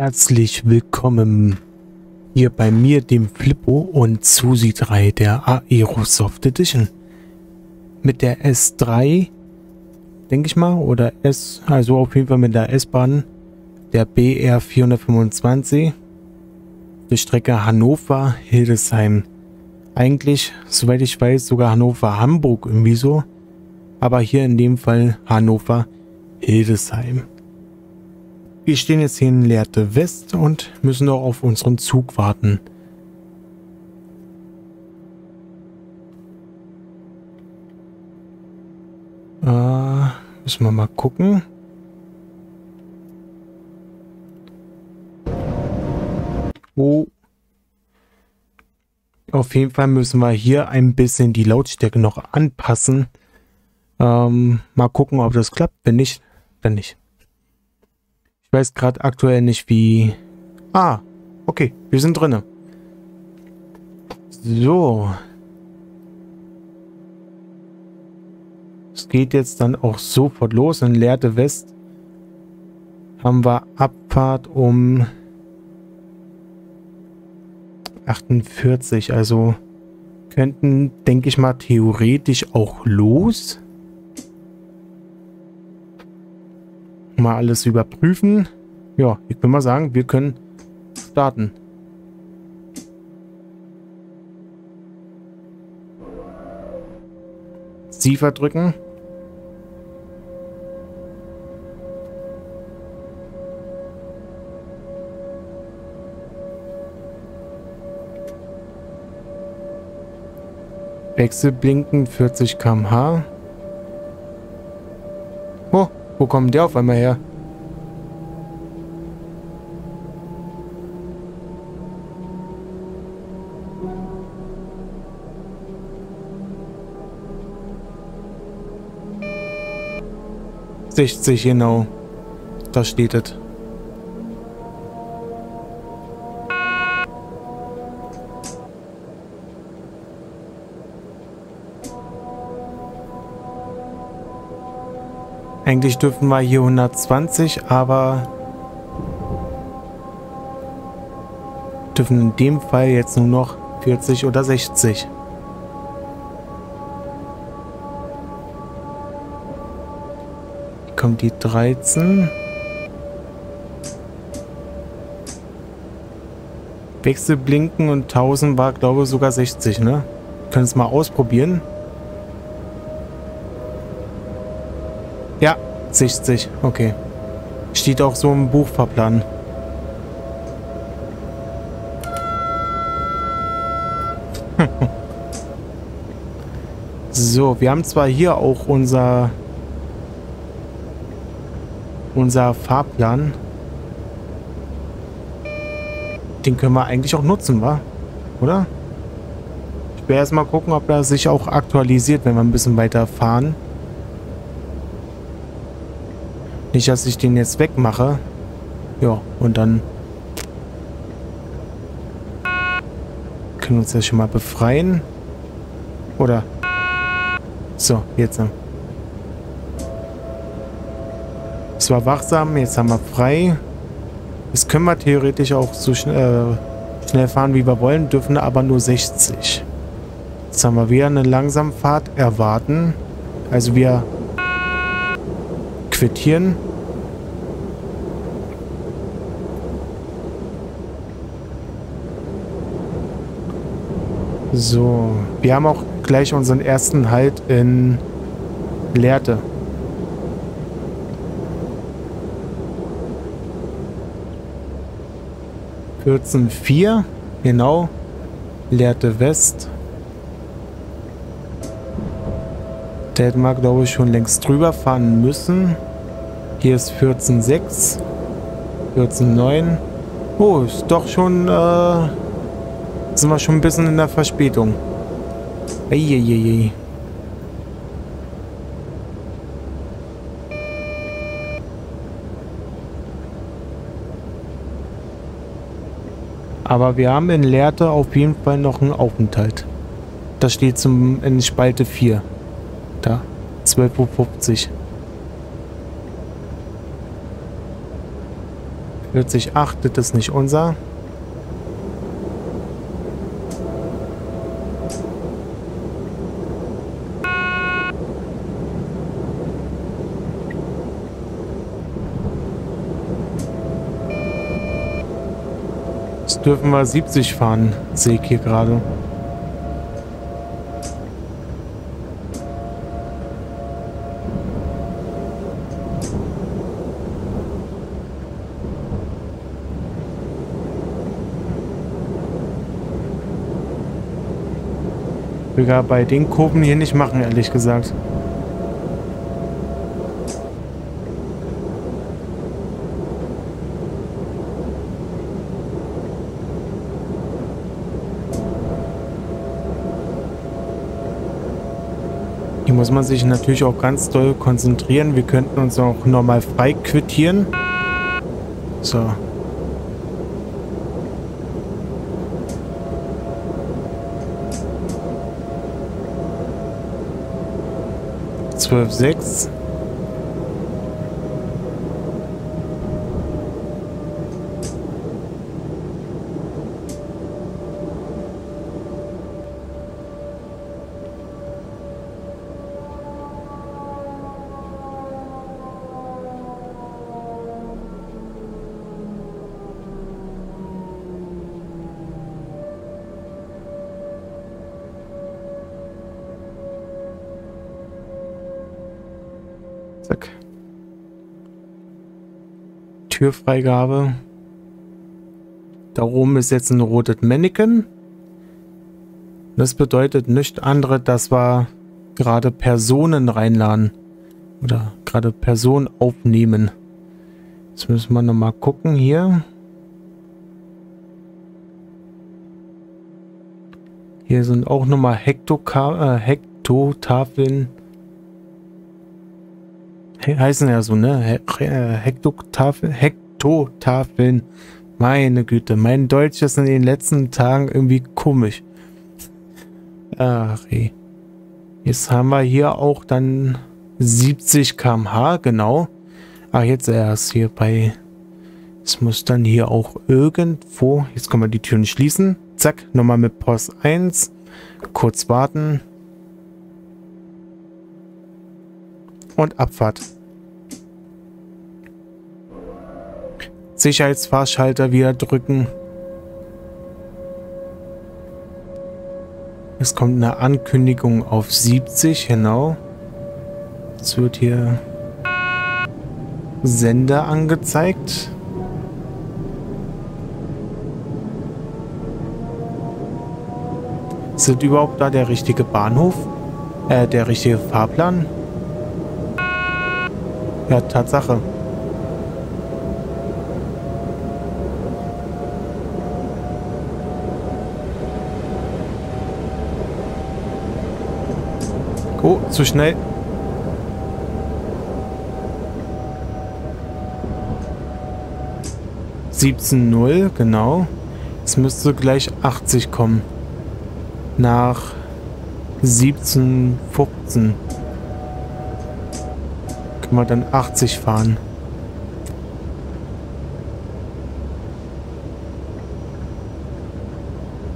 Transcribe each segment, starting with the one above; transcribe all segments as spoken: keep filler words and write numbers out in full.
Herzlich willkommen hier bei mir, dem Flippo und Zusi drei der Aerosoft Edition. Mit der S drei, denke ich mal, oder S, also auf jeden Fall mit der S-Bahn, der B R vierhundertfünfundzwanzig, die Strecke Hannover-Hildesheim. Eigentlich, soweit ich weiß, sogar Hannover-Hamburg irgendwie so, aber hier in dem Fall Hannover-Hildesheim. Wir stehen jetzt hier in Lehrte West und müssen noch auf unseren Zug warten. Äh, müssen wir mal gucken. Oh. Auf jeden Fall müssen wir hier ein bisschen die Lautstärke noch anpassen. Ähm, mal gucken, ob das klappt. Wenn nicht, dann nicht. Ich weiß gerade aktuell nicht, wie... Ah, okay, wir sind drinne. So. Es geht jetzt dann auch sofort los. In Lehrte West haben wir Abfahrt um achtundvierzig. Also könnten, denke ich mal, theoretisch auch los. Mal alles überprüfen. Ja, ich will mal sagen, wir können starten. Sie verdrücken. Wechselblinken vierzig Kilometer pro Stunde. Oh. Wo kommt der auf einmal her? sechzig, genau. Da steht es. Eigentlich dürfen wir hier hundertzwanzig, aber dürfen in dem Fall jetzt nur noch vierzig oder sechzig. Hier kommt die dreizehn. Wechselblinken und tausend war, glaube ich, sogar sechzig, ne? Können es mal ausprobieren. Ja, sechzig, okay. Steht auch so im Buchfahrplan. So, wir haben zwar hier auch unser, unser Fahrplan. Den können wir eigentlich auch nutzen, wa? Oder? Ich werde erstmal gucken, ob er sich auch aktualisiert, wenn wir ein bisschen weiter fahren. Nicht, dass ich den jetzt wegmache. Ja, und dann können wir uns ja schon mal befreien. Oder? So, jetzt. Es war wachsam, jetzt haben wir frei. Jetzt können wir theoretisch auch so schn äh, schnell fahren, wie wir wollen, dürfen aber nur sechzig. Jetzt haben wir wieder eine Langsamfahrt erwarten. Also wir quittieren. So, wir haben auch gleich unseren ersten Halt in Lehrte. vierzehn Komma vier, genau, Lehrte West. Da hätten wir, glaube ich, schon längst drüber fahren müssen. Hier ist vierzehn Komma sechs, vierzehn Komma neun. Oh, ist doch schon, äh, sind wir schon ein bisschen in der Verspätung. Eieiei. Aber wir haben in Lehrte auf jeden Fall noch einen Aufenthalt. Das steht zum, in Spalte vier. Da, zwölf Uhr fünfzig. Nützlich achtet, das ist nicht unser. Jetzt dürfen wir siebzig fahren, sehe ich hier gerade. Ich will gar bei den Kurven hier nicht machen, ehrlich gesagt. Hier muss man sich natürlich auch ganz doll konzentrieren. Wir könnten uns auch nochmal frei quittieren. So. zwölf Komma sechs. Türfreigabe. Da oben ist jetzt ein rotes Mannequin. Das bedeutet nicht andere, dass wir gerade Personen reinladen oder gerade Personen aufnehmen. Jetzt müssen wir nochmal gucken hier. Hier sind auch nochmal Hektoka- äh, Hektotafeln. Heißen ja so, ne? Hektotafeln. Hektotafeln. Meine Güte, mein Deutsch ist in den letzten Tagen irgendwie komisch. Ach, ey. Jetzt haben wir hier auch dann siebzig Kilometer pro Stunde, genau. Ach, jetzt erst hier bei... Es muss dann hier auch irgendwo... Jetzt können wir die Türen schließen. Zack, nochmal mit Post eins. Kurz warten. Und Abfahrt. Sicherheitsfahrschalter wieder drücken. Es kommt eine Ankündigung auf siebzig, genau. Es wird hier Sende angezeigt. Sind überhaupt da der richtige Bahnhof? Äh, der richtige Fahrplan? Ja, Tatsache. Oh, zu schnell. siebzehn Komma null, genau. Es müsste gleich achtzig kommen. Nach siebzehn Komma fünfzehn. Mal dann achtzig fahren.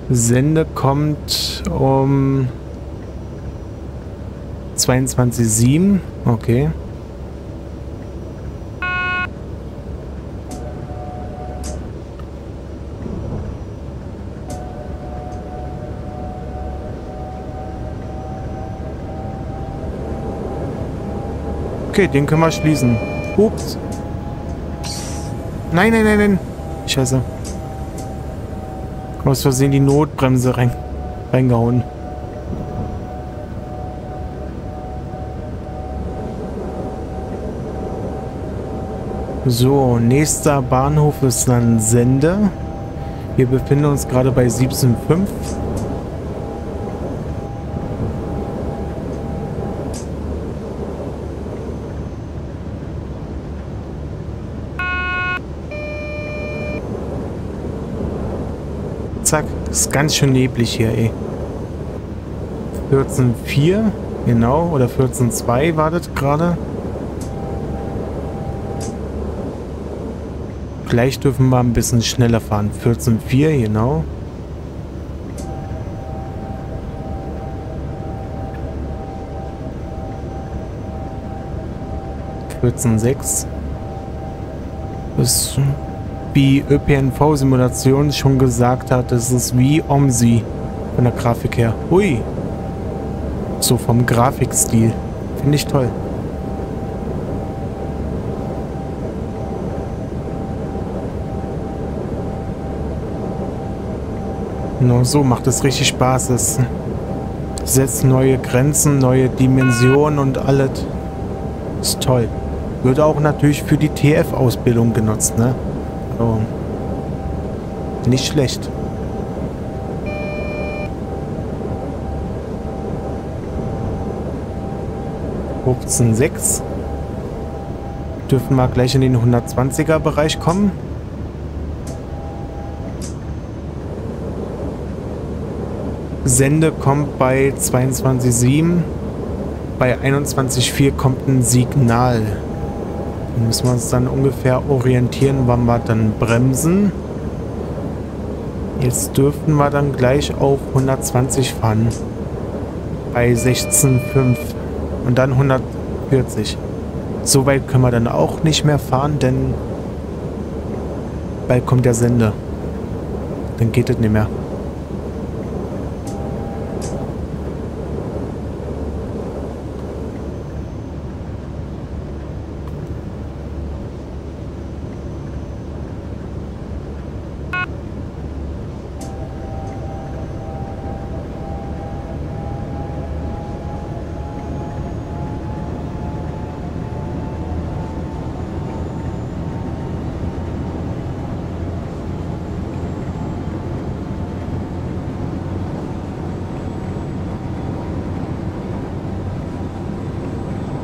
Sende kommt um zweiundzwanzig Uhr sieben. Okay. Okay, den können wir schließen. Ups. Nein, nein, nein, nein. Scheiße. Aus Versehen die Notbremse rein, reingehauen. So, nächster Bahnhof ist dann Sende. Wir befinden uns gerade bei siebzehn Komma fünf. Ist ganz schön neblig hier, ey. vierzehn Komma vier, genau, oder vierzehn Komma zwei wartet gerade. Gleich dürfen wir ein bisschen schneller fahren. vierzehn Komma vier, genau. vierzehn Komma sechs. Das, wie ÖPNV-Simulation schon gesagt hat, das ist wie O M S I von der Grafik her. Hui! So vom Grafikstil. Finde ich toll. Nur so macht es richtig Spaß. Es setzt neue Grenzen, neue Dimensionen und alles. Ist toll. Wird auch natürlich für die T F-Ausbildung genutzt, ne? Also, nicht schlecht. fünfzehn Komma sechs. Dürfen wir gleich in den hundertzwanziger-Bereich kommen. Sende kommt bei zweiundzwanzig Komma sieben. Bei einundzwanzig Komma vier kommt ein Signal. Da müssen wir uns dann ungefähr orientieren, wann wir dann bremsen. Jetzt dürften wir dann gleich auf hundertzwanzig fahren. Bei sechzehn Komma fünf. Und dann hundertvierzig. So weit können wir dann auch nicht mehr fahren, denn bald kommt der Sende. Dann geht es nicht mehr.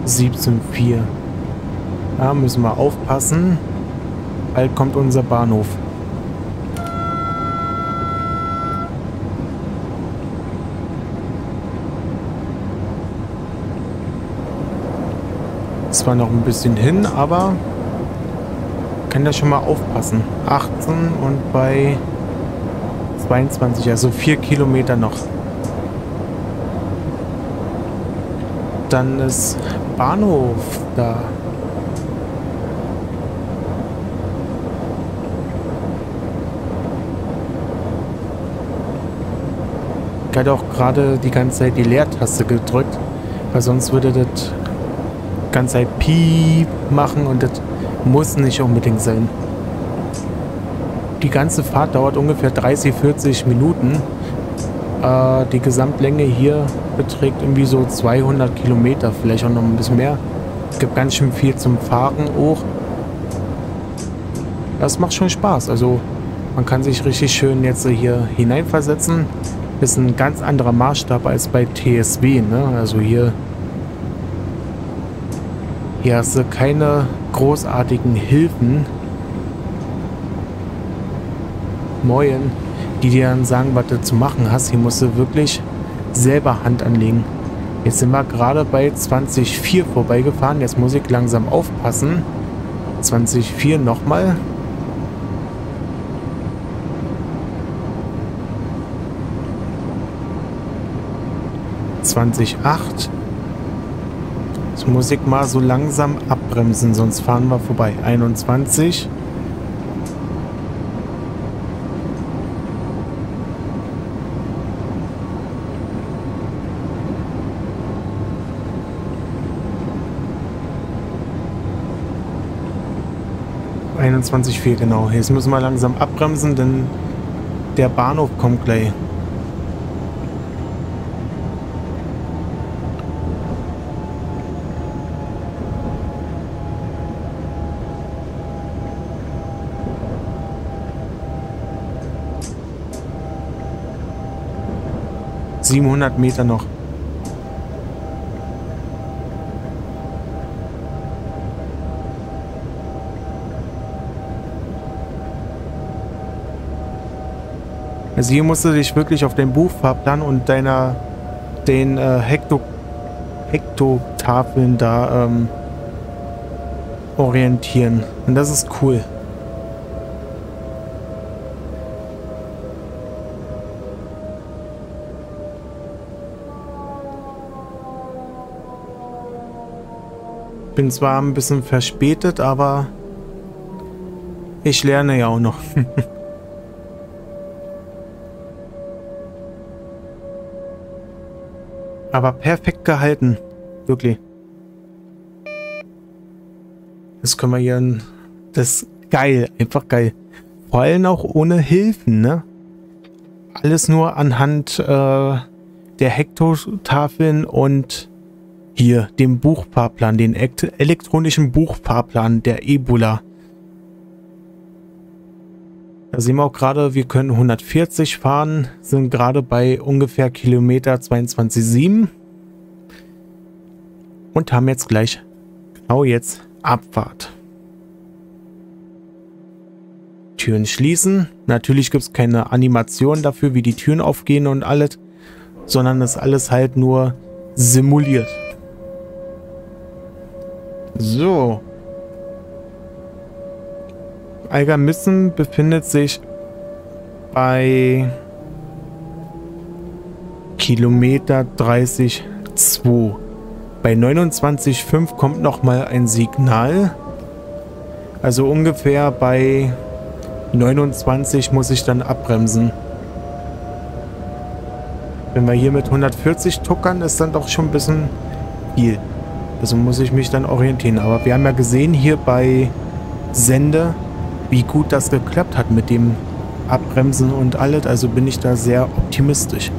siebzehn Komma vier. Da müssen wir aufpassen. Bald kommt unser Bahnhof. Zwar noch ein bisschen hin, aber kann da schon mal aufpassen. achtzehn und bei zweiundzwanzig, also vier Kilometer noch. Dann ist Bahnhof da. Ich hatte auch gerade die ganze Zeit die Leertaste gedrückt, weil sonst würde das ganze Zeit Piep machen und das muss nicht unbedingt sein. Die ganze Fahrt dauert ungefähr dreißig, vierzig Minuten. Äh, die Gesamtlänge hier beträgt irgendwie so zweihundert Kilometer, vielleicht auch noch ein bisschen mehr. Es gibt ganz schön viel zum Fahren auch. Das macht schon Spaß. Also man kann sich richtig schön jetzt hier hineinversetzen. Ist ein ganz anderer Maßstab als bei T S W, ne? Also hier, hier hast du keine großartigen Hilfen. Moin, die dir dann sagen, was du zu machen hast. Hier musst du wirklich selber Hand anlegen. Jetzt sind wir gerade bei zwanzig Komma vier vorbeigefahren. Jetzt muss ich langsam aufpassen. zwanzig Komma vier nochmal. zwanzig Komma acht. Jetzt muss ich mal so langsam abbremsen, sonst fahren wir vorbei. einundzwanzig. einundzwanzig Komma vier, genau. Jetzt müssen wir langsam abbremsen, denn der Bahnhof kommt gleich. siebenhundert Meter noch. Also hier musst du dich wirklich auf den Buchfahrplan und deiner, den äh, Hekto, Hektotafeln da ähm, orientieren. Und das ist cool. bin zwar ein bisschen verspätet, aber ich lerne ja auch noch. Aber perfekt gehalten. Wirklich. Das können wir hier... Das ist geil. Einfach geil. Vor allem auch ohne Hilfen, ne? Alles nur anhand äh, der Hektotafeln und hier dem Buchfahrplan, den elektronischen Buchfahrplan der EBuLa. Da sehen wir auch gerade, wir können hundertvierzig fahren, sind gerade bei ungefähr Kilometer zweiundzwanzig Komma sieben und haben jetzt gleich, genau jetzt, Abfahrt. Türen schließen. Natürlich gibt es keine Animation dafür, wie die Türen aufgehen und alles, sondern das alles halt nur simuliert. So. Algermissen befindet sich bei Kilometer dreißig Komma zwei. Bei neunundzwanzig Komma fünf kommt nochmal ein Signal. Also ungefähr bei neunundzwanzig muss ich dann abbremsen. Wenn wir hier mit hundertvierzig tuckern, ist dann doch schon ein bisschen viel. Also muss ich mich dann orientieren. Aber wir haben ja gesehen hier bei Sende, wie gut das geklappt hat mit dem Abbremsen und alles. Also bin ich da sehr optimistisch.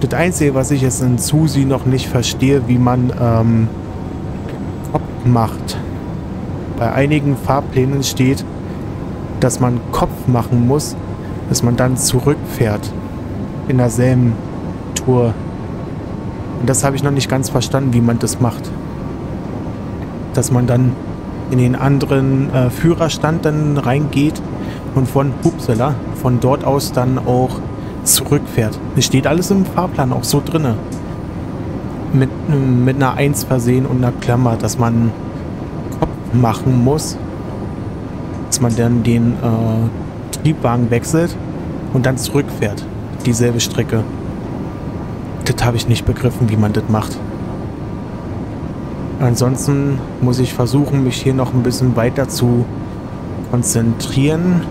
Das Einzige, was ich jetzt in Zusi noch nicht verstehe, wie man ähm, Kopf macht. Bei einigen Fahrplänen steht, dass man Kopf machen muss, dass man dann zurückfährt in derselben Tour. Und das habe ich noch nicht ganz verstanden, wie man das macht. Dass man dann in den anderen äh, Führerstand dann reingeht und von Upsala, von dort aus dann auch zurückfährt. Es steht alles im Fahrplan auch so drin. Mit, mit einer eins versehen und einer Klammer, dass man Kopf machen muss. Dass man dann den äh, Triebwagen wechselt und dann zurückfährt. Dieselbe Strecke. Das habe ich nicht begriffen, wie man das macht. Ansonsten muss ich versuchen, mich hier noch ein bisschen weiter zu konzentrieren.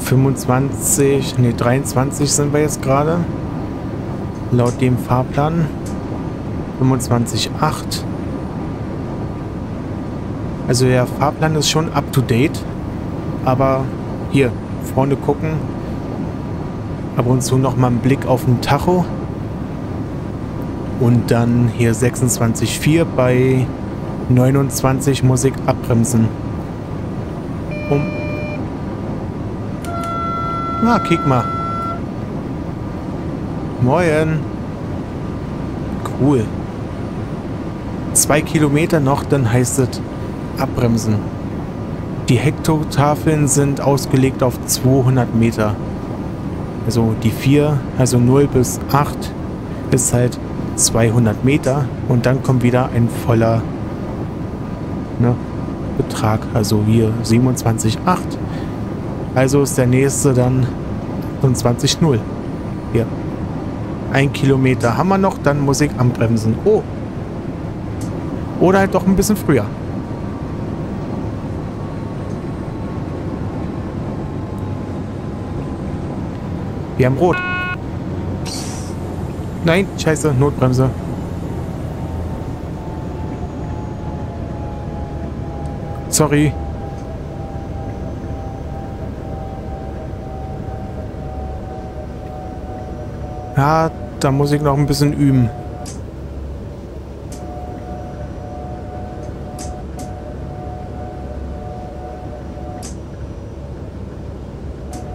fünfundzwanzig, nee, dreiundzwanzig sind wir jetzt gerade. Laut dem Fahrplan. fünfundzwanzig Komma acht. Also der Fahrplan ist schon up to date. Aber hier, vorne gucken. Ab und zu nochmal einen Blick auf den Tacho. Und dann hier sechsundzwanzig Komma vier, bei neunundzwanzig muss ich abbremsen. Um. Na, kick mal. Moin. Cool. Zwei Kilometer noch, dann heißt es abbremsen. Die Hektotafeln sind ausgelegt auf zweihundert Meter. Also die vier, also null bis acht ist halt zweihundert Meter und dann kommt wieder ein voller, ne, Betrag, also hier siebenundzwanzig Komma acht, also ist der nächste dann achtundzwanzig Komma null. Hier ein Kilometer haben wir noch, dann muss ich anbremsen. Oh, oder halt doch ein bisschen früher. Wir haben rot. Nein, scheiße, Notbremse. Sorry. Ja, da muss ich noch ein bisschen üben.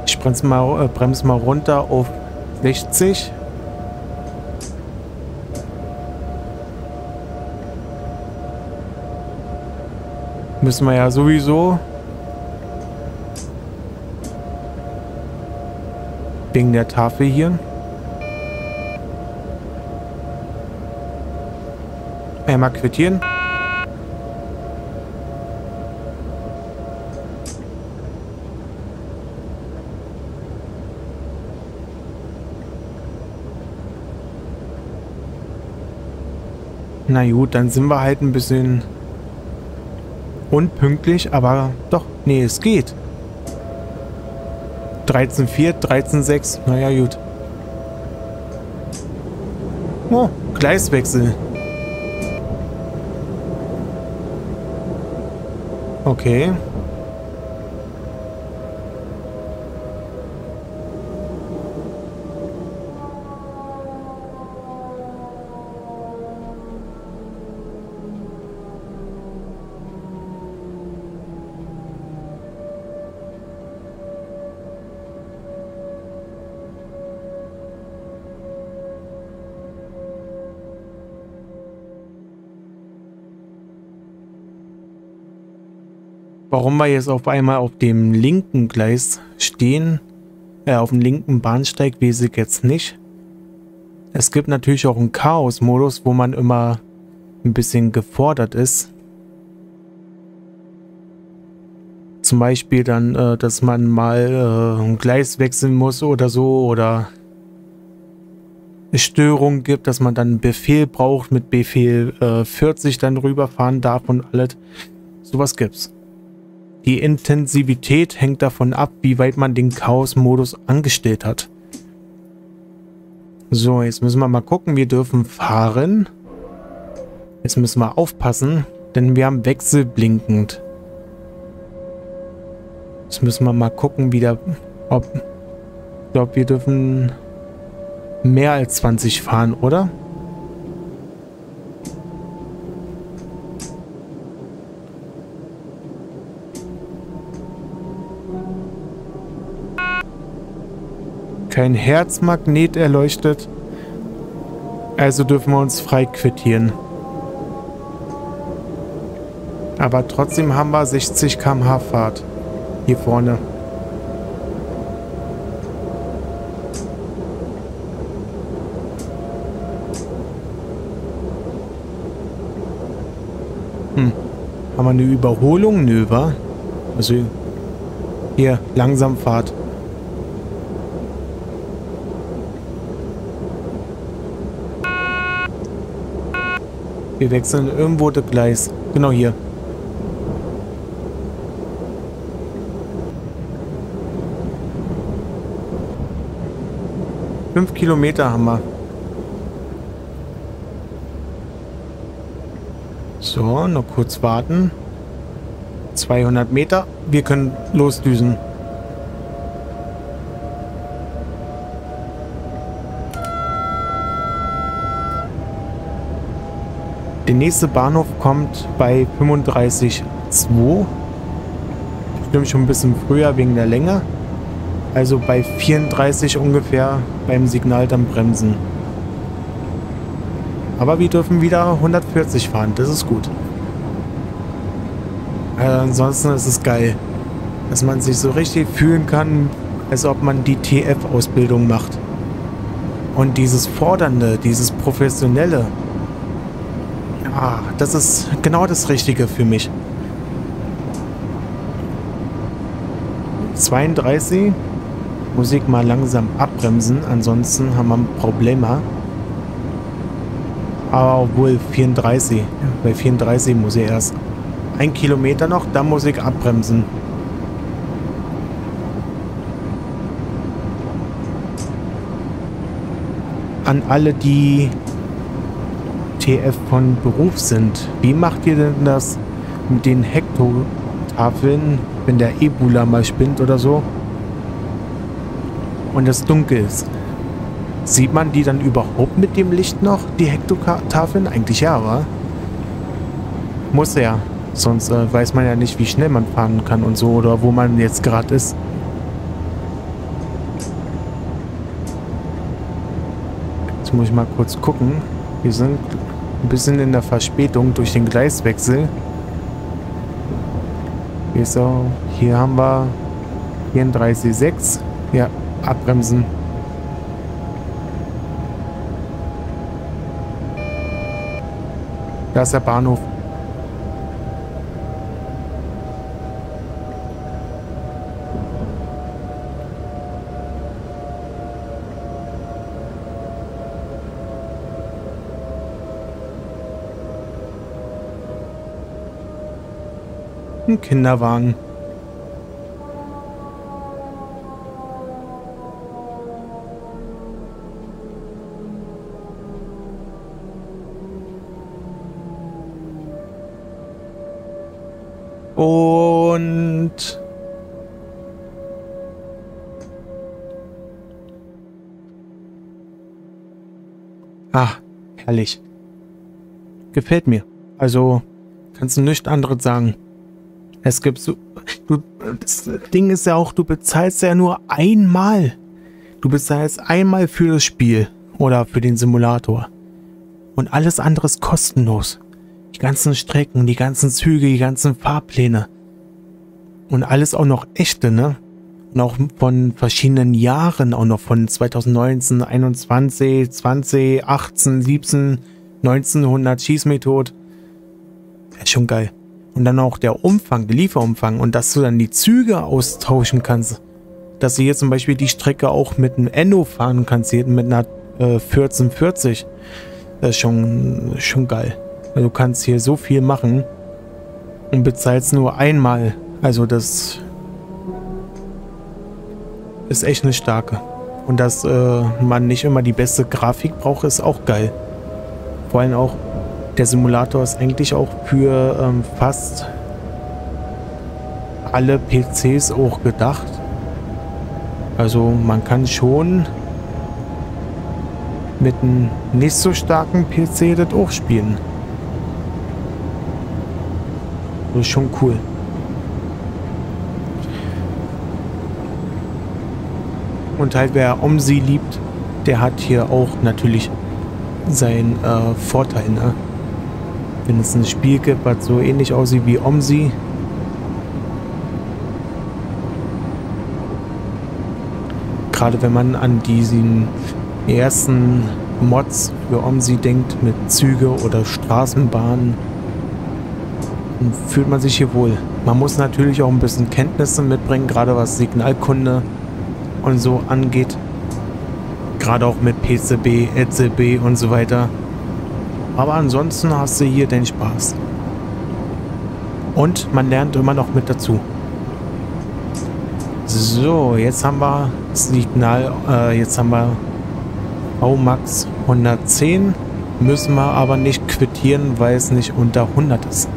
Ich bremse mal, äh, bremse mal runter auf sechzig. Müssen wir ja sowieso. Wegen der Tafel hier. Einmal quittieren. Na gut, dann sind wir halt ein bisschen unpünktlich, aber doch, nee, es geht. dreizehn Komma vier, dreizehn Komma sechs, naja gut. Oh, Gleiswechsel. Okay. Warum wir jetzt auf einmal auf dem linken Gleis stehen, äh, auf dem linken Bahnsteig, weiß ich jetzt nicht. Es gibt natürlich auch einen Chaos-Modus, wo man immer ein bisschen gefordert ist. Zum Beispiel dann, äh, dass man mal äh, ein Gleis wechseln muss oder so, oder eine Störung gibt, dass man dann einen Befehl braucht, mit Befehl äh, vierzig dann rüberfahren darf und alles. Sowas gibt's. Die Intensivität hängt davon ab, wie weit man den Chaos-Modus angestellt hat. So, jetzt müssen wir mal gucken. Wir dürfen fahren. Jetzt müssen wir aufpassen, denn wir haben wechselblinkend. Jetzt müssen wir mal gucken, wie der, ob... Ich glaube, wir dürfen mehr als zwanzig fahren, oder? Kein Herzmagnet erleuchtet. Also dürfen wir uns frei quittieren. Aber trotzdem haben wir sechzig Kilometer pro Stunde Fahrt. Hier vorne. Hm. Haben wir eine Überholung? Nö, wa? Also hier, langsam Fahrt. Wir wechseln irgendwo das Gleis. Genau hier. Fünf Kilometer haben wir. So, noch kurz warten. zweihundert Meter. Wir können losdüsen. Der nächste Bahnhof kommt bei fünfunddreißig Komma zwei. Stimmt schon ein bisschen früher wegen der Länge. Also bei vierunddreißig ungefähr beim Signal dann bremsen. Aber wir dürfen wieder hundertvierzig fahren. Das ist gut. Also ansonsten ist es geil, dass man sich so richtig fühlen kann, als ob man die T F-Ausbildung macht. Und dieses Fordernde, dieses Professionelle. Ah, das ist genau das Richtige für mich. zweiunddreißig. Muss ich mal langsam abbremsen, ansonsten haben wir ein Problem. Aber obwohl vierunddreißig. Bei vierunddreißig muss ich erst ein Kilometer noch, dann muss ich abbremsen. An alle, die T F von Beruf sind. Wie macht ihr denn das mit den Hektotafeln, wenn der EBuLa mal spinnt oder so und es dunkel ist? Sieht man die dann überhaupt mit dem Licht noch, die Hektotafeln? Eigentlich ja, aber muss ja. Sonst äh, weiß man ja nicht, wie schnell man fahren kann und so oder wo man jetzt gerade ist. Jetzt muss ich mal kurz gucken. Wir sind ein bisschen in der Verspätung durch den Gleiswechsel. Hier, ist auch, hier haben wir vierunddreißig Komma sechs. Ja, abbremsen. Da ist der Bahnhof. Ein Kinderwagen. Und ah, herrlich. Gefällt mir. Also, kannst du nichts anderes sagen. Es gibt so... Du, das Ding ist ja auch, du bezahlst ja nur einmal. Du bezahlst einmal für das Spiel oder für den Simulator. Und alles andere ist kostenlos. Die ganzen Strecken, die ganzen Züge, die ganzen Fahrpläne. Und alles auch noch echte, ne? Und auch von verschiedenen Jahren, auch noch von zweitausendneunzehn, einundzwanzig, zwanzig, achtzehn, siebzehn, neunzehnhundert, schieß mich tot. Ja, schon geil. Und dann auch der Umfang, der Lieferumfang. Und dass du dann die Züge austauschen kannst. Dass du hier zum Beispiel die Strecke auch mit einem Endo fahren kannst, hier mit einer äh, vierzehn vierzig. Das ist schon, schon geil. Also du kannst hier so viel machen und bezahlst nur einmal. Also das ist echt eine starke. Und dass äh, man nicht immer die beste Grafik braucht, ist auch geil. Vor allem auch der Simulator ist eigentlich auch für ähm, fast alle P Cs auch gedacht. Also man kann schon mit einem nicht so starken P C das auch spielen. Das ist schon cool. Und halt wer O M S I liebt, der hat hier auch natürlich seinen äh, Vorteil, ne? Wenn es ein Spiel gibt, was so ähnlich aussieht wie O M S I. Gerade wenn man an diesen ersten Mods für O M S I denkt, mit Züge oder Straßenbahnen, dann fühlt man sich hier wohl. Man muss natürlich auch ein bisschen Kenntnisse mitbringen, gerade was Signalkunde und so angeht. Gerade auch mit P C B, E C B und so weiter. Aber ansonsten hast du hier den Spaß. Und man lernt immer noch mit dazu. So, jetzt haben wir Signal, äh, jetzt haben wir Aumax hundertzehn. Müssen wir aber nicht quittieren, weil es nicht unter hundert ist.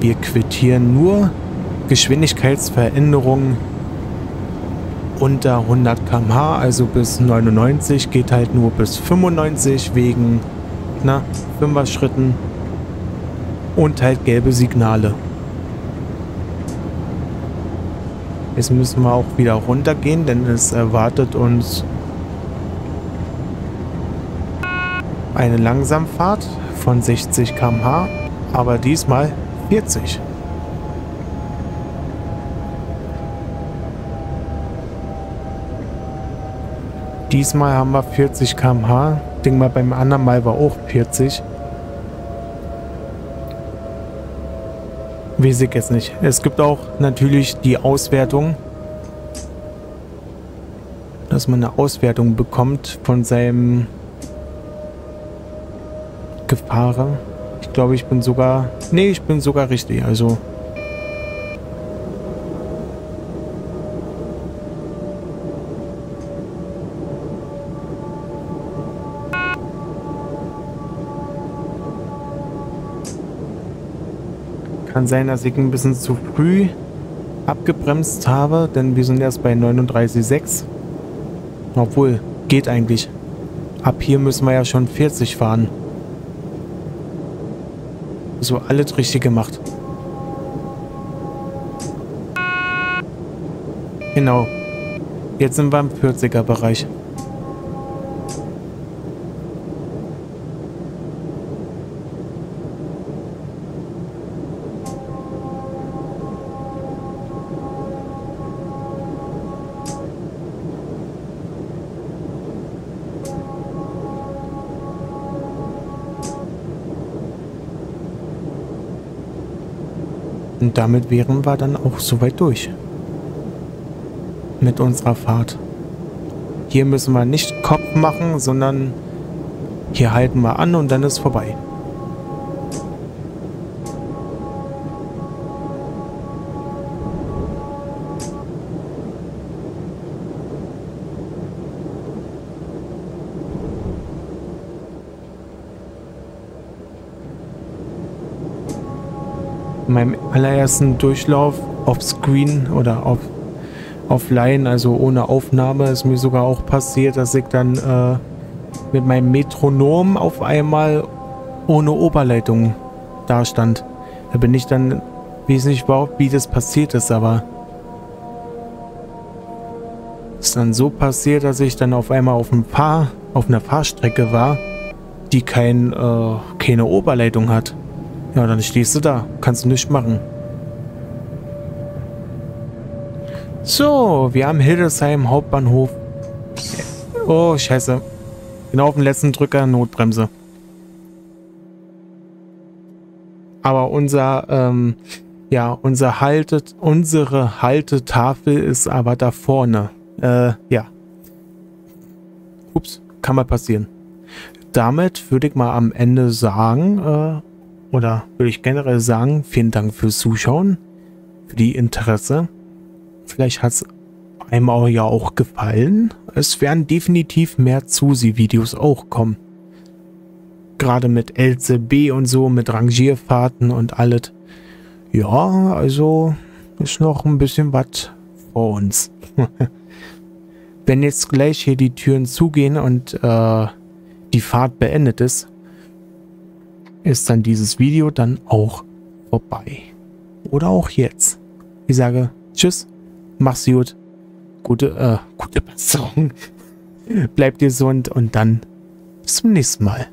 Wir quittieren nur Geschwindigkeitsveränderungen unter hundert Kilometer pro Stunde, also bis neunundneunzig, geht halt nur bis fünfundneunzig wegen na, Fünfer-Schritten und halt gelbe Signale. Jetzt müssen wir auch wieder runtergehen, denn es erwartet uns eine Langsamfahrt von sechzig Kilometer pro Stunde, aber diesmal vierzig. Diesmal haben wir vierzig Kilometer pro Stunde. Ich denke mal, beim anderen Mal war auch vierzig. Weiß ich jetzt nicht. Es gibt auch natürlich die Auswertung, dass man eine Auswertung bekommt von seinem Gefahre. Ich glaube, ich bin sogar... Nee, ich bin sogar richtig. Also... Kann sein, dass ich ein bisschen zu früh abgebremst habe, denn wir sind erst bei neununddreißig Komma sechs. Obwohl, geht eigentlich. Ab hier müssen wir ja schon vierzig fahren. So, alles richtig gemacht. Genau. Jetzt sind wir im vierziger-Bereich. Und damit wären wir dann auch soweit durch mit unserer Fahrt. Hier müssen wir nicht Kopf machen, sondern hier halten wir an und dann ist vorbei. in meinem allerersten Durchlauf auf Screen oder auf offline, also ohne Aufnahme, ist mir sogar auch passiert, dass ich dann äh, mit meinem Metronom auf einmal ohne Oberleitung da stand. Da bin ich dann, weiß nicht überhaupt, wie das passiert ist, aber es ist dann so passiert, dass ich dann auf einmal auf, ein Fahr, auf einer Fahrstrecke war, die kein, äh, keine Oberleitung hat. Ja, dann stehst du da, kannst du nichts machen. So, wir haben Hildesheim Hauptbahnhof. Oh, scheiße. Genau auf dem letzten Drücker Notbremse. Aber unser, ähm, ja, unser Haltet, unsere Haltetafel ist aber da vorne. Äh, ja. Ups, kann mal passieren. Damit würde ich mal am Ende sagen, äh, oder würde ich generell sagen, vielen Dank fürs Zuschauen, für die Interesse. Vielleicht hat es einem auch ja auch gefallen. Es werden definitiv mehr Zusi-Videos auch kommen. Gerade mit L C B und so, mit Rangierfahrten und alles. Ja, also ist noch ein bisschen was vor uns. Wenn jetzt gleich hier die Türen zugehen und äh, die Fahrt beendet ist, ist dann dieses Video dann auch vorbei. Oder auch jetzt. Ich sage tschüss. Mach's gut. Gute, äh, gute Besserung. Bleibt gesund und dann bis zum nächsten Mal.